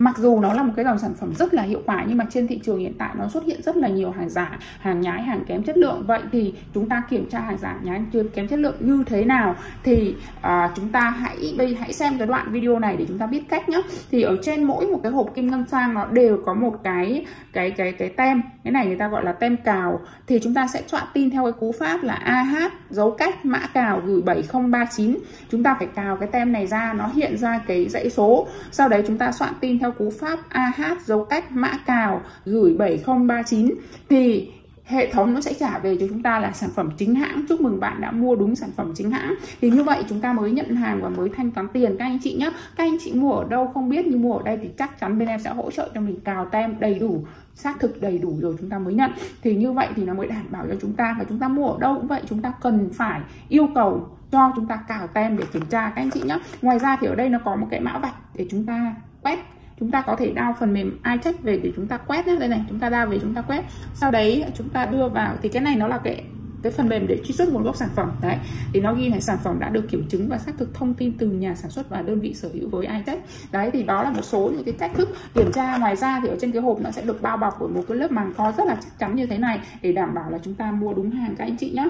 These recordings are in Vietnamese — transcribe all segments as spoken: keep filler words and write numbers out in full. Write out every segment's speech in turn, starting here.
Mặc dù nó là một cái dòng sản phẩm rất là hiệu quả, nhưng mà trên thị trường hiện tại nó xuất hiện rất là nhiều hàng giả, hàng nhái, hàng kém chất lượng. Vậy thì chúng ta kiểm tra hàng giả, nhái, kém chất lượng như thế nào? Thì à, chúng ta hãy bây hãy xem cái đoạn video này để chúng ta biết cách nhé. Thì ở trên mỗi một cái hộp kim ngân sang nó đều có một cái cái cái cái tem, cái này người ta gọi là tem cào. Thì chúng ta sẽ chọn tin theo cái cú pháp là a hát dấu cách mã cào gửi bảy không ba chín. Chúng ta phải cào cái tem này ra, nó hiện ra cái dãy số. Sau đấy chúng ta soạn tin theo cú pháp a hát dấu cách mã cào gửi bảy không ba chín thì hệ thống nó sẽ trả về cho chúng ta là sản phẩm chính hãng. Chúc mừng bạn đã mua đúng sản phẩm chính hãng. Thì như vậy chúng ta mới nhận hàng và mới thanh toán tiền các anh chị nhé. Các anh chị mua ở đâu không biết, nhưng mua ở đây thì chắc chắn bên em sẽ hỗ trợ cho mình cào tem đầy đủ, xác thực đầy đủ rồi chúng ta mới nhận. Thì như vậy thì nó mới đảm bảo cho chúng ta. Và chúng ta mua ở đâu cũng vậy, chúng ta cần phải yêu cầu cho chúng ta cào tem để kiểm tra các anh chị nhé. Ngoài ra thì ở đây nó có một cái mã vạch để chúng ta quét. Chúng ta có thể đao phần mềm iCheck về để chúng ta quét nhé. Đây này, chúng ta đao về chúng ta quét. Sau đấy chúng ta đưa vào thì cái này nó là cái cái phần mềm để truy xuất nguồn gốc sản phẩm. Đấy, thì nó ghi là sản phẩm đã được kiểm chứng và xác thực thông tin từ nhà sản xuất và đơn vị sở hữu với iCheck. Đấy, thì đó là một số những cái cách thức kiểm tra. Ngoài ra thì ở trên cái hộp nó sẽ được bao bọc bởi một cái lớp màng co rất là chắc chắn như thế này để đảm bảo là chúng ta mua đúng hàng các anh chị nhé.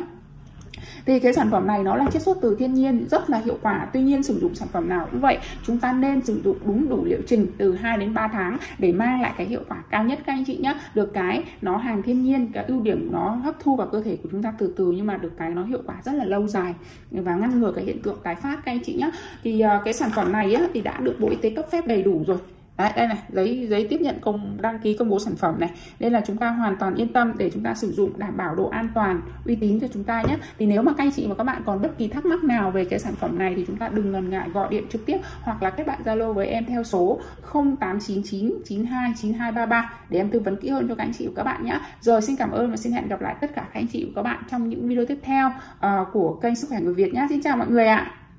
Thì cái sản phẩm này nó là chiết xuất từ thiên nhiên, rất là hiệu quả. Tuy nhiên sử dụng sản phẩm nào cũng vậy, chúng ta nên sử dụng đúng đủ liệu trình từ hai đến ba tháng để mang lại cái hiệu quả cao nhất các anh chị nhé. Được cái nó hàng thiên nhiên, cái ưu điểm nó hấp thu vào cơ thể của chúng ta từ từ, nhưng mà được cái nó hiệu quả rất là lâu dài và ngăn ngừa cái hiện tượng tái phát các anh chị nhé. Thì cái sản phẩm này á, thì đã được Bộ Y tế cấp phép đầy đủ rồi. Đấy, đây này, giấy giấy tiếp nhận công đăng ký công bố sản phẩm này, đây là chúng ta hoàn toàn yên tâm để chúng ta sử dụng, đảm bảo độ an toàn, uy tín cho chúng ta nhé. Thì nếu mà các anh chị và các bạn còn bất kỳ thắc mắc nào về cái sản phẩm này thì chúng ta đừng ngần ngại gọi điện trực tiếp hoặc là kết bạn Zalo với em theo số không tám chín chín chín hai chín hai ba ba để em tư vấn kỹ hơn cho các anh chị và các bạn nhé. Rồi, xin cảm ơn và xin hẹn gặp lại tất cả các anh chị và các bạn trong những video tiếp theo uh, của kênh Sức khỏe người Việt nhé. Xin chào mọi người ạ.